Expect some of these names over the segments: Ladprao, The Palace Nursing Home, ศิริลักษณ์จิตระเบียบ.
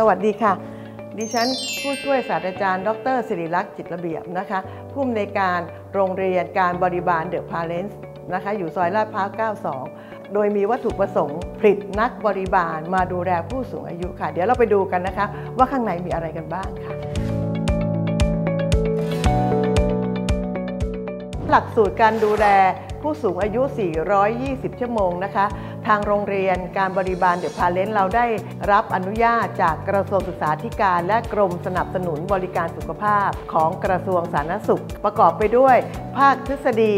สวัสดีค่ะดิฉันผู้ช่วยศาสตราจารย์ดร.ศิริลักษณ์จิตระเบียบนะคะผู้อำนวยการโรงเรียนการบริบาล The Palace นะคะอยู่ซอยลาดพร้าว 92โดยมีวัตถุประสงค์ผลิตนักบริบาลมาดูแลผู้สูงอายุค่ะเดี๋ยวเราไปดูกันนะคะว่าข้างในมีอะไรกันบ้างค่ะหลักสูตรการดูแลผู้สูงอายุ420ชั่วโมงนะคะทางโรงเรียนการบริบาลเดอะพาเลนต์เราได้รับอนุญาตจากกระทรวงศึกษาธิการและกรมสนับสนุนบริการสุขภาพของกระทรวงสาธารณสุขประกอบไปด้วยภาคทฤษฎี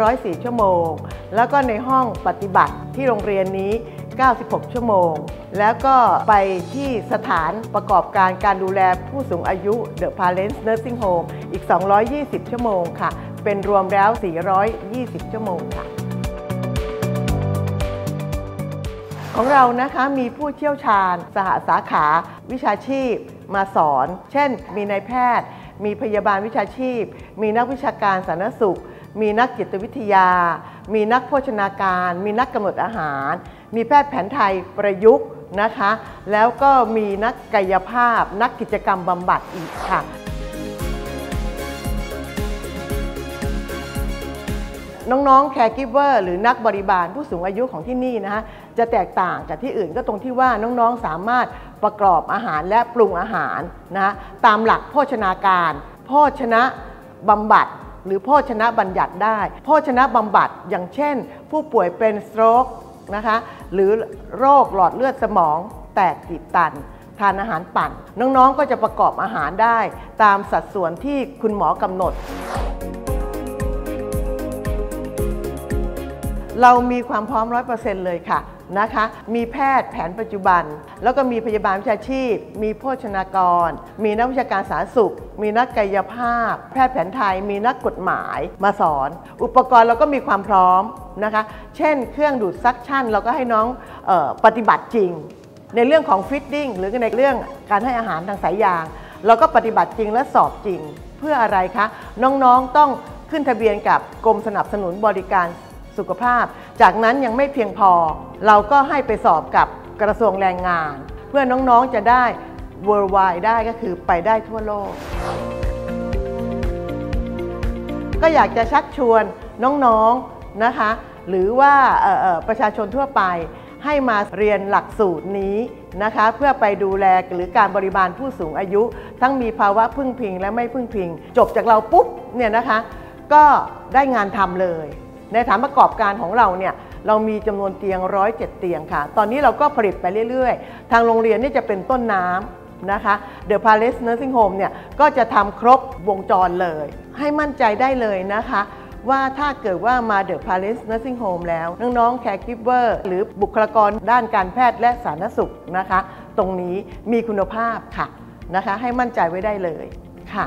104ชั่วโมงแล้วก็ในห้องปฏิบัติที่โรงเรียนนี้96ชั่วโมงแล้วก็ไปที่สถานประกอบการการดูแลผู้สูงอายุ The Palace Nursing Home อีก220ชั่วโมงค่ะเป็นรวมแล้ว420ชั่วโมงค่ะของเรานะคะมีผู้เชี่ยวชาญสหสาขาวิชาชีพมาสอนเช่นมีนายแพทย์มีพยาบาลวิชาชีพมีนักวิชาการสาธารณสุขมีนักจิตวิทยามีนักโภชนาการมีนักกำหนดอาหารมีแพทย์แผนไทยประยุกต์นะคะแล้วก็มีนักกายภาพนักกิจกรรมบำบัดอีกค่ะน้องๆแคร์กิฟเวอร์หรือนักบริบาลผู้สูงอายุของที่นี่นะคะจะแตกต่างจากที่อื่นก็ตรงที่ว่าน้องๆสามารถประกอบอาหารและปรุงอาหารนะตามหลักโภชนาการโภชนะบำบัดหรือโภชนะบัญญัติได้โภชนะบำบัดอย่างเช่นผู้ป่วยเป็นสโตรกนะคะหรือโรคหลอดเลือดสมองแตกตีบตันทานอาหารปั่นน้องๆก็จะประกอบอาหารได้ตามสัดส่วนที่คุณหมอกำหนดเรามีความพร้อม 100% เลยค่ะนะคะมีแพทย์แผนปัจจุบันแล้วก็มีพยาบาลวิชาชีพมีโภชนากรมีนักวิชาการสาธารณสุขมีนักกายภาพแพทย์แผนไทยมีนักกฎหมายมาสอนอุปกรณ์เราก็มีความพร้อมนะคะเช่นเครื่องดูดซักชั่นเราก็ให้น้องปฏิบัติจริงในเรื่องของฟีดดิ้งหรือในเรื่องการให้อาหารทางสายยางเราก็ปฏิบัติจริงและสอบจริงเพื่ออะไรคะน้องๆต้องขึ้นทะเบียนกับกรมสนับสนุนบริการสุขภาพจากนั้นยังไม่เพียงพอเราก็ให้ไปสอบกับกระทรวงแรงงานเพื่อน้องๆจะได้ worldwide ได้ก็คือไปได้ทั่วโลกก็อยากจะชักชวนน้องๆนะคะหรือว่าประชาชนทั่วไปให้มาเรียนหลักสูตรนี้นะคะเพื่อไปดูแลหรือการบริบาลผู้สูงอายุทั้งมีภาวะพึ่งพิงและไม่พึ่งพิงจบจากเราปุ๊บเนี่ยนะคะก็ได้งานทำเลยในฐานประกอบการของเราเนี่ยเรามีจำนวนเตียง107เตียงค่ะตอนนี้เราก็ผลิตไปเรื่อยๆทางโรงเรียนนี่จะเป็นต้นน้ำนะคะ The Palace Nursing Home เนี่ยก็จะทำครบวงจรเลยให้มั่นใจได้เลยนะคะว่าถ้าเกิดว่ามา The Palace Nursing Home แล้วน้องๆ Caregiver หรือบุคลากรด้านการแพทย์และสาธารณสุขนะคะตรงนี้มีคุณภาพค่ะนะคะให้มั่นใจไว้ได้เลยค่ะ